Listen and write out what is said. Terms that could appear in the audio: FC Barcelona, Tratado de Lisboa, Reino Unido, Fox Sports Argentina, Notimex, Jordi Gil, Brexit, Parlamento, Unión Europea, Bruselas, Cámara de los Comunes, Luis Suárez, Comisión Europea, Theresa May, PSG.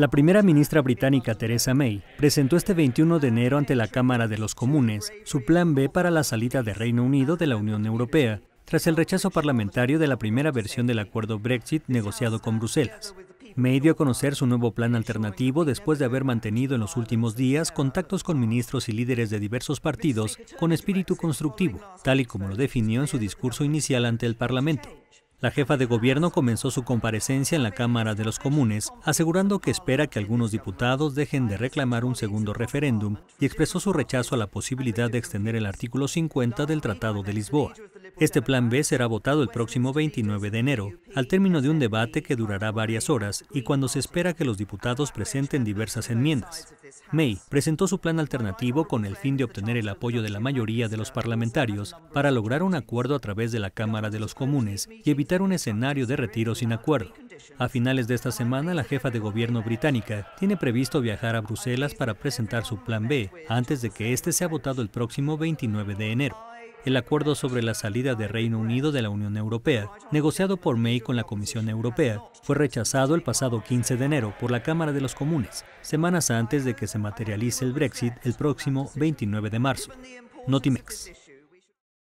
La primera ministra británica Theresa May presentó este 21 de enero ante la Cámara de los Comunes su plan B para la salida del Reino Unido de la Unión Europea, tras el rechazo parlamentario de la primera versión del acuerdo Brexit negociado con Bruselas. May dio a conocer su nuevo plan alternativo después de haber mantenido en los últimos días contactos con ministros y líderes de diversos partidos con espíritu constructivo, tal y como lo definió en su discurso inicial ante el Parlamento. La jefa de gobierno comenzó su comparecencia en la Cámara de los Comunes, asegurando que espera que algunos diputados dejen de reclamar un segundo referéndum y expresó su rechazo a la posibilidad de extender el artículo 50 del Tratado de Lisboa. Este plan B será votado el próximo 29 de enero, al término de un debate que durará varias horas y cuando se espera que los diputados presenten diversas enmiendas. May presentó su plan alternativo con el fin de obtener el apoyo de la mayoría de los parlamentarios para lograr un acuerdo a través de la Cámara de los Comunes y evitar un escenario de retiro sin acuerdo. A finales de esta semana, la jefa de gobierno británica tiene previsto viajar a Bruselas para presentar su plan B, antes de que este sea votado el próximo 29 de enero. El acuerdo sobre la salida del Reino Unido de la Unión Europea, negociado por May con la Comisión Europea, fue rechazado el pasado 15 de enero por la Cámara de los Comunes, semanas antes de que se materialice el Brexit el próximo 29 de marzo. Notimex.